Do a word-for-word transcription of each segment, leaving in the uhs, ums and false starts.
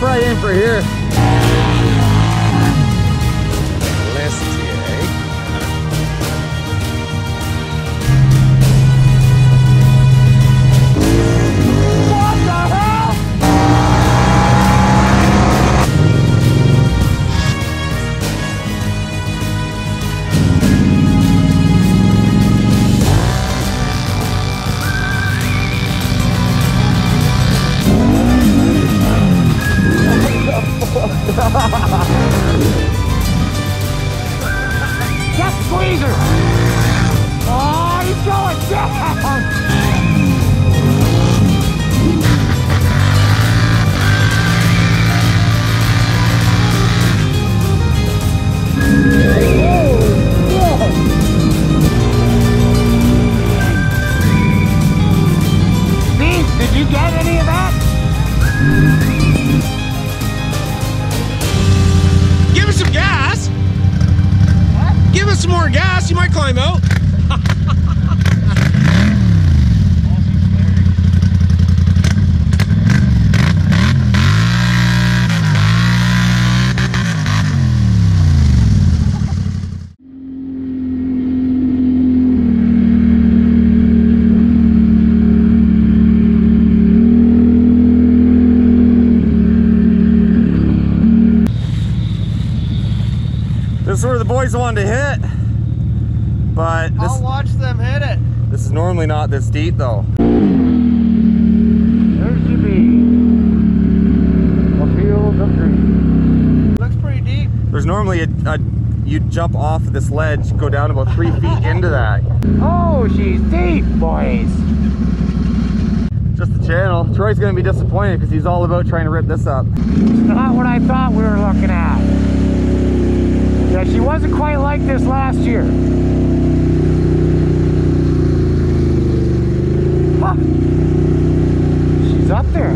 hop right in for here. That squeezer! Oh, he's going down! Oh, Beans, did you get any of that? Some gas. What? Give us some more gas, you might climb out. This is where the boys wanted to hit, but this, I'll watch them hit it. This is normally not this deep though. There should be a field of trees. Looks pretty deep. There's normally a, a you jump off this ledge, go down about three feet into that. Oh, she's deep, boys. Just the channel. Troy's gonna be disappointed because he's all about trying to rip this up. It's not what I thought we were looking at. Yeah, she wasn't quite like this last year. Huh. She's up there.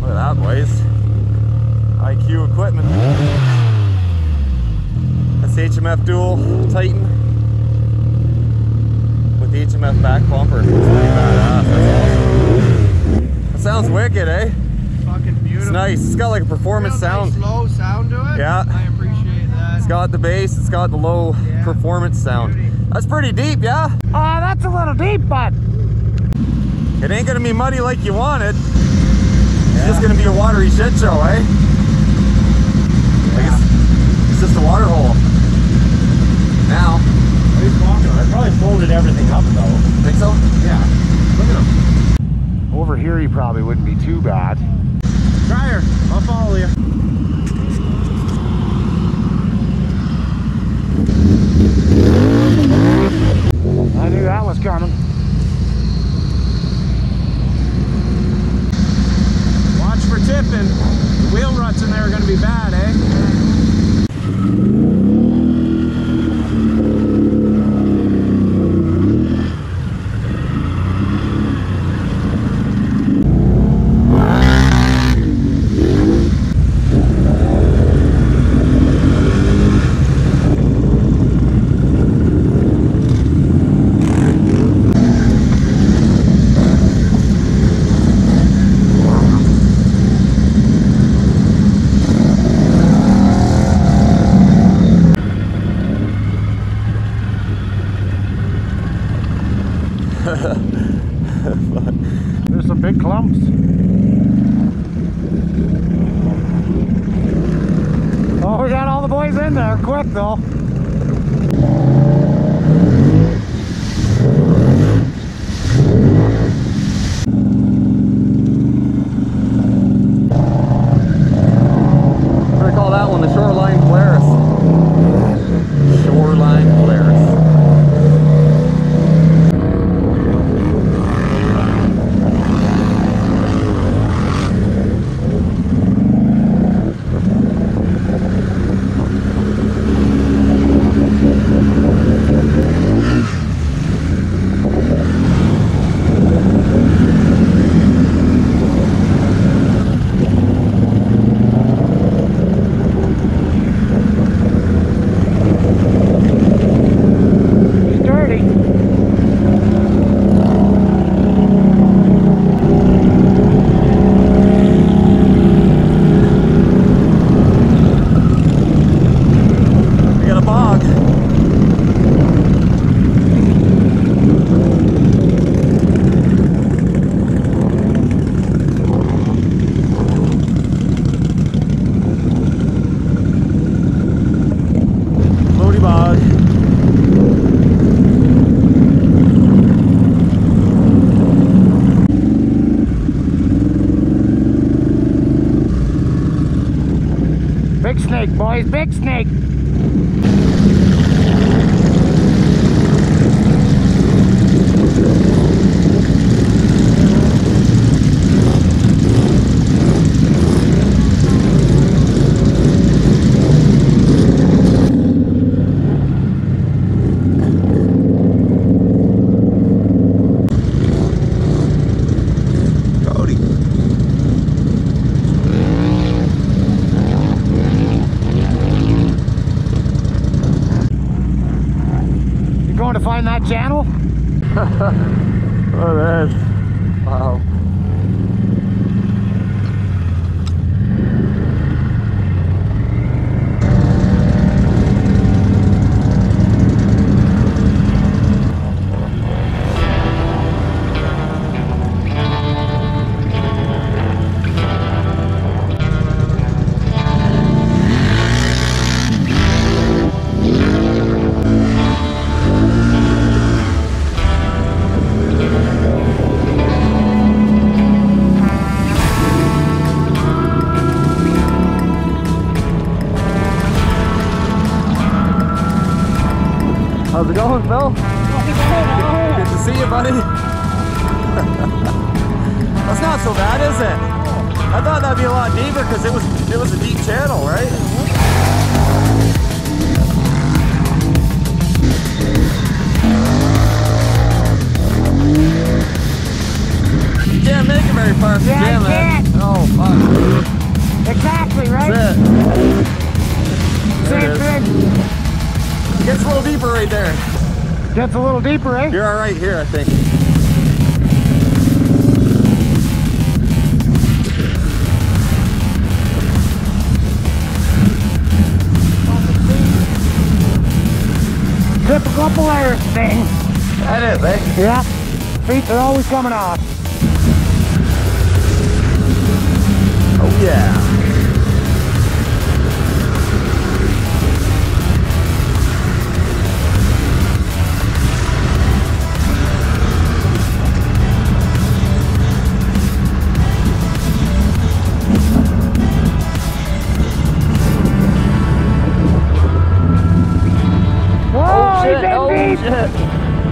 Look at that, boys. I Q equipment. That's the H M F Dual Titan with the H M F back bumper. It's pretty badass. That's awesome. That sounds wicked, eh? Fucking beautiful. It's nice. It's got like a performance sound. Nice low sound to it. Yeah. I It's got the bass, it's got the low yeah. performance sound. Beauty. That's pretty deep, yeah? Oh, uh, that's a little deep, bud. It ain't gonna be muddy like you wanted. Yeah. It's just gonna be a watery shit show, eh? Yeah. Like it's, it's just a water hole. Now. What are you talking about? I probably folded everything up though. Think so? Yeah. Look at him. Over here he probably wouldn't be too bad. Try her, I'll follow you. I knew that was coming. Watch for tipping. The wheel ruts in there are going to be bad, eh? There's some big clumps. Oh, we got all the boys in there quick though. We're gonna call that one the Shoreline Polaris. Shoreline Polaris. boys, big snake. To find that channel. Oh, that's wow. How's it going, Phil? Good to see you, buddy. That's not so bad, is it? I thought that'd be a lot deeper because it was it was a deep channel, right? Gets a little deeper right there. Gets a little deeper, eh? You're all right here, I think. Typical Polaris thing. That is, eh? Yeah. Feet are always coming off. Oh, yeah.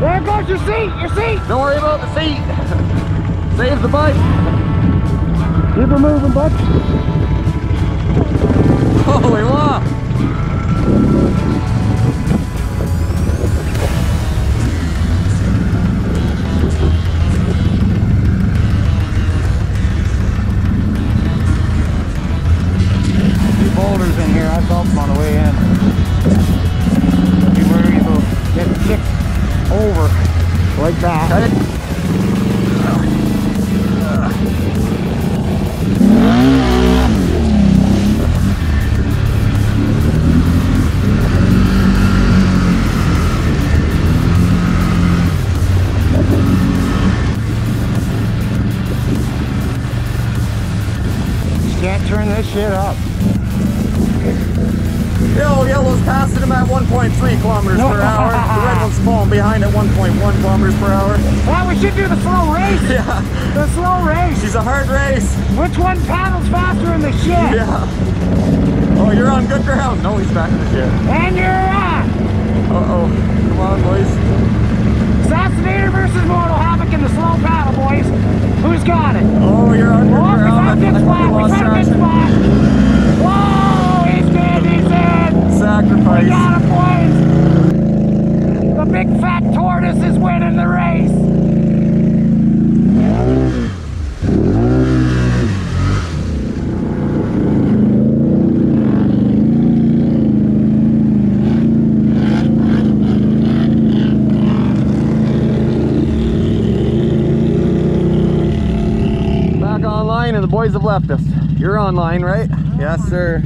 There goes your seat, your seat! Don't worry about the seat! Save the bike! Keep her moving, bud! Holy wow! There's boulders in here, I saw them on the way in. Over like that. Cut it. Just can't turn this shit up. Yo, yellow's passing him at one point three kilometers no. per hour. The red one's falling behind at one point one kilometers per hour. Well, we should do the slow race. Yeah. The slow race. She's a hard race. Which one paddles faster in the shit? Yeah. Oh, you're on good ground. No, he's back in the shit. And you're on. Uh-oh. Come on, boys. Assassinator versus Mortal Havoc in the slow paddle, boys. Who's got it? Oh, you're on good oh, ground. We got a good spot. Whoa. Sacrifice. We got it, boys! The big fat tortoise is winning the race! Back online and the boys have left us. You're online, right? Yes, sir.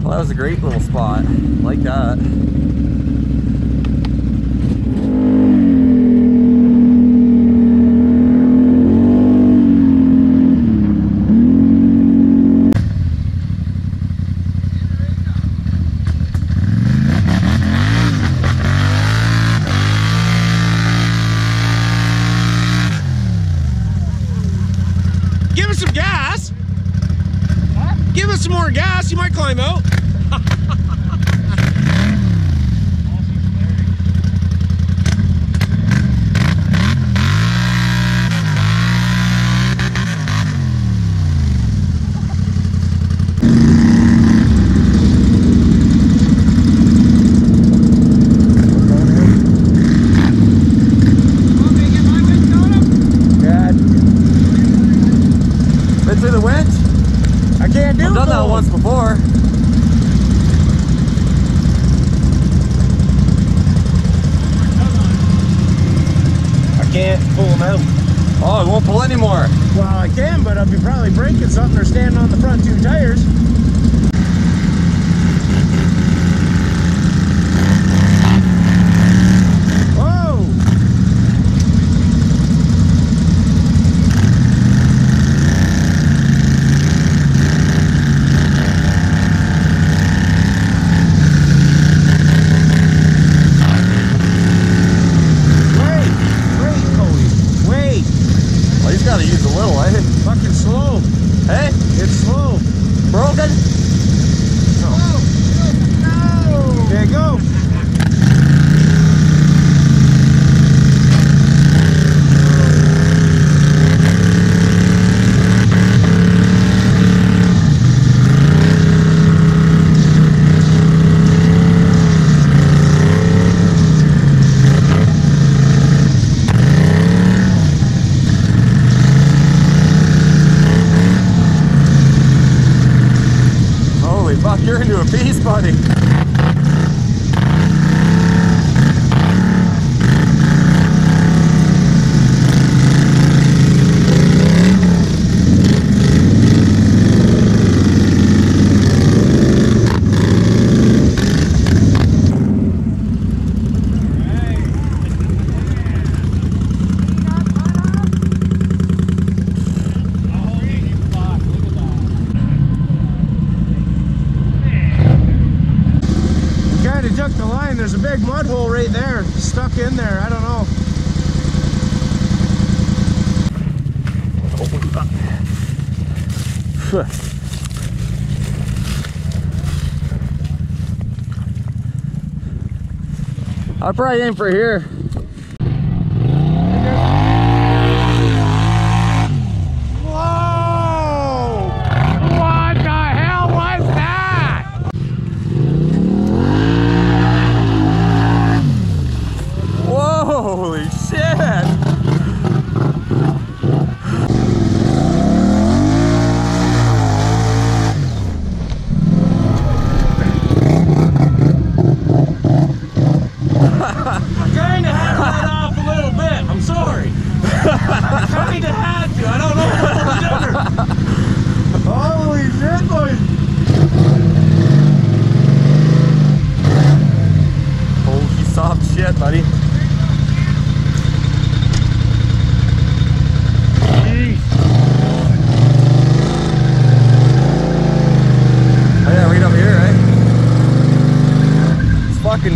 Well, that was a great little spot, like that. Give us some gas! Huh? Give us some more gas! guess you might climb out. Oh, it won't pull anymore. Well, I can, but I'll be probably breaking something. They're standing on the front two tires. You're into a beast, buddy. There's a big mud hole right there, stuck in there. I don't know. I'll probably aim for here.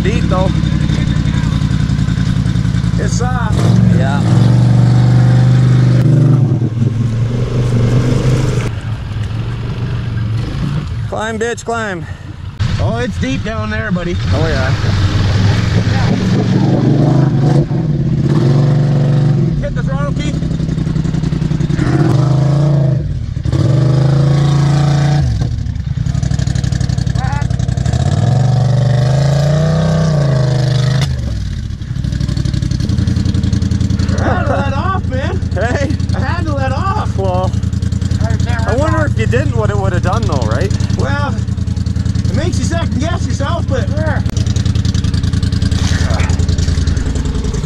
Deep though. It's soft. Yeah. Climb, bitch, climb. Oh, it's deep down there, buddy. Oh yeah. Hit the throttle key. Didn't what it would have done though, right? Well, it makes you second guess yourself, but uh,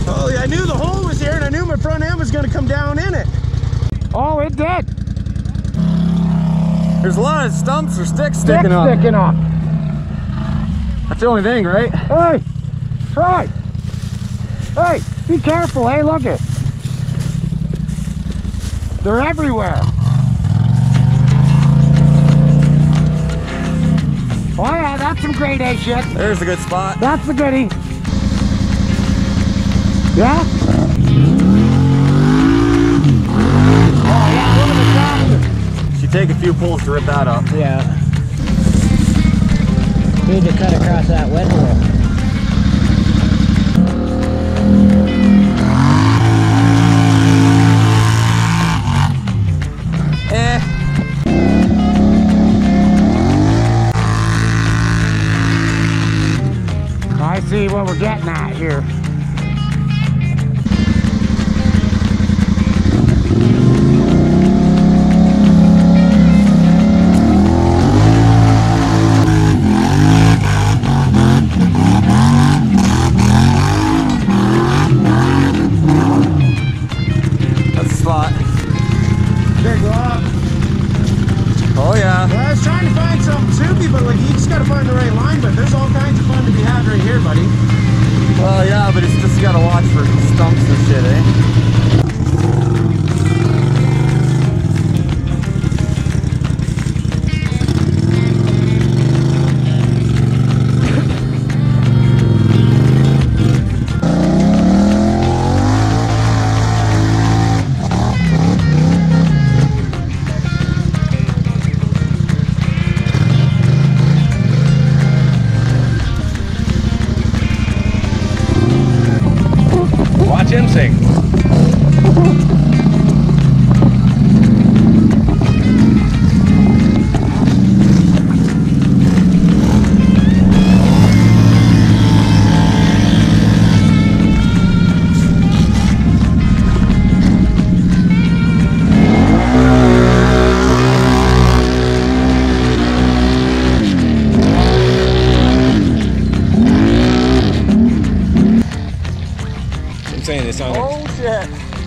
holy, I knew the hole was here and I knew my front end was gonna come down in it. Oh, it did. There's a lot of stumps or sticks sticking up. Sticking up. That's the only thing, right? Hey, try. Hey, be careful, hey, look it. They're everywhere. Oh yeah, that's some grade A shit. There's a good spot. That's the goodie. Yeah? Oh yeah, look at the tractor. Should take a few pulls to rip that up. Yeah. Good to cut across that wet hole. I see what we're getting at here. That's a slot. Big rock. Oh yeah. Well, I was trying to find something soupy, but like you just gotta find the right line, but there's all kinds of fun to be had right here, buddy. Well yeah, but it's just you gotta watch for stumps and shit, eh?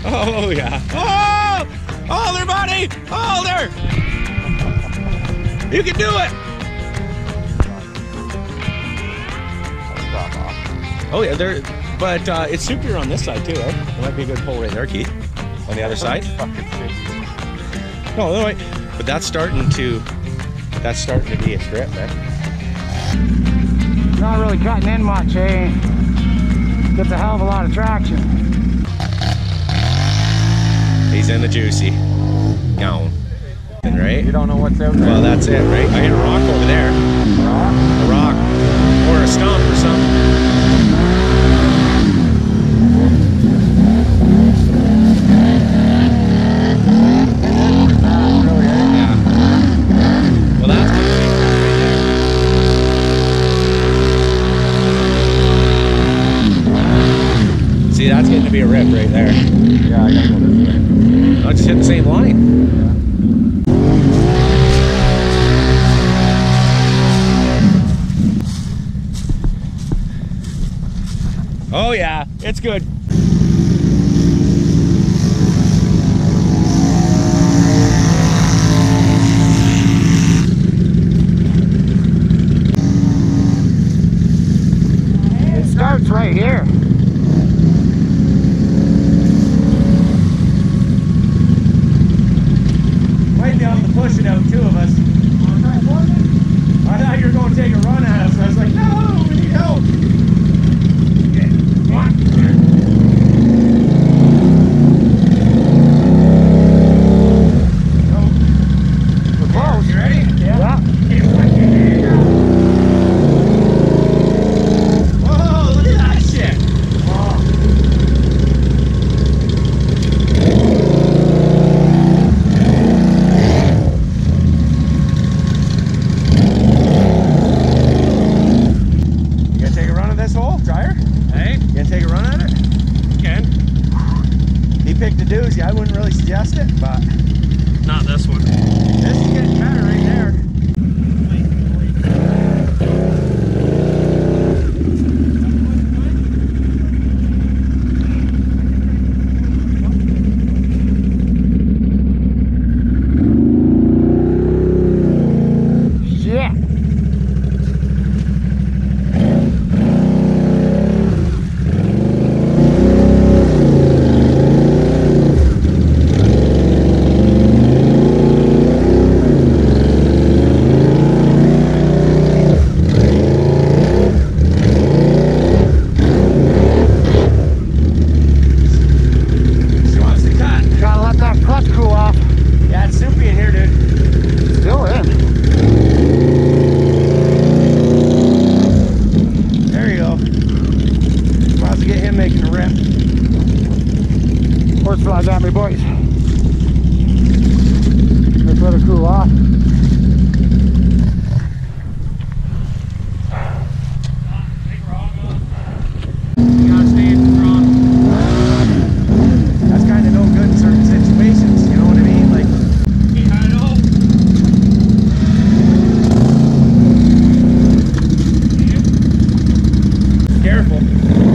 Oh yeah. Oh! Older, buddy! Older! You can do it! Oh yeah, there. But uh, it's soupier on this side too, eh? It might be a good pull right there, Keith. On the other side. No, no wait. But that's starting to that's starting to be a strip, man. Eh? Not really cutting in much, eh? Gets a hell of a lot of traction. He's in the juicy. Gone. Right? You don't know what's out there. Well, that's it, right? I hit a rock over there. A rock? A rock. Or a stump or something. Yeah. Well, that's good. See, that's getting to be a rip right there. Yeah, I gotta go this way. I just hit the same line. Yeah. Oh yeah, it's good. It starts right here. Pushing out two of us. I thought you were going to take a run at us. I was like, no, we need help. We're close. You ready? Yeah. Yeah. Whoa, look at that shit. Whoa. Doozy. I wouldn't really suggest it, but not this one. This is getting better right there. Bird flies at me, boys. Let's let it cool off. Careful.